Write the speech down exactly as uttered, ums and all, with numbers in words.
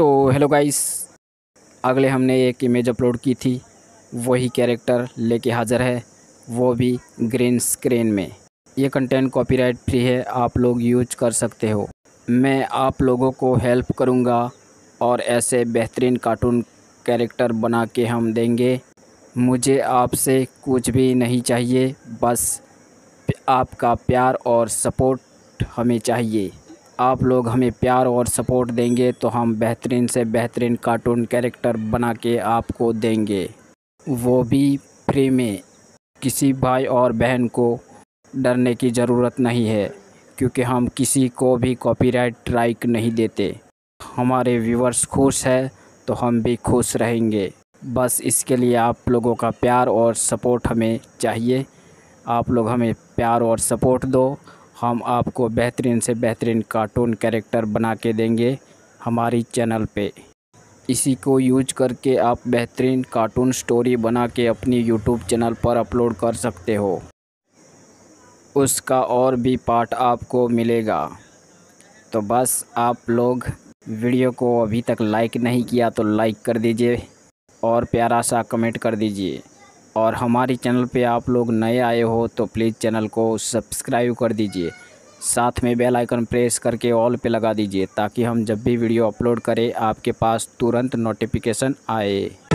तो hello guys, अगले हमने एक इमेज अपलोड की थी, वही कैरेक्टर लेके हाज़र है, वो भी ग्रीन स्क्रीन में। ये कंटेंट कॉपीराइट फ्री है, आप लोग यूज कर सकते हो। मैं आप लोगों को हेल्प करूँगा और ऐसे बेहतरीन कार्टून कैरेक्टर बना के हम देंगे। मुझे आपसे कुछ भी नहीं चाहिए, बस आपका प्यार और सपोर्ट हमें चाहिए। आप लोग हमें प्यार और सपोर्ट देंगे तो हम बेहतरीन से बेहतरीन कार्टून कैरेक्टर बना के आपको देंगे, वो भी फ्री में। किसी भाई और बहन को डरने की ज़रूरत नहीं है, क्योंकि हम किसी को भी कॉपीराइट स्ट्राइक नहीं देते। हमारे व्यूवर्स खुश हैं तो हम भी खुश रहेंगे। बस इसके लिए आप लोगों का प्यार और सपोर्ट हमें चाहिए। आप लोग हमें प्यार और सपोर्ट दो, हम आपको बेहतरीन से बेहतरीन कार्टून कैरेक्टर बना के देंगे हमारी चैनल पे। इसी को यूज करके आप बेहतरीन कार्टून स्टोरी बना के अपनी यूट्यूब चैनल पर अपलोड कर सकते हो। उसका और भी पार्ट आपको मिलेगा। तो बस आप लोग वीडियो को अभी तक लाइक नहीं किया तो लाइक कर दीजिए और प्यारा सा कमेंट कर दीजिए। और हमारी चैनल पे आप लोग नए आए हो तो प्लीज़ चैनल को सब्सक्राइब कर दीजिए, साथ में बेल आइकन प्रेस करके ऑल पे लगा दीजिए, ताकि हम जब भी वीडियो अपलोड करें आपके पास तुरंत नोटिफिकेशन आए।